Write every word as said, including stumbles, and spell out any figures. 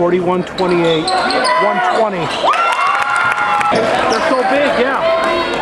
forty-one twenty-eight, one twenty. They're so big, yeah.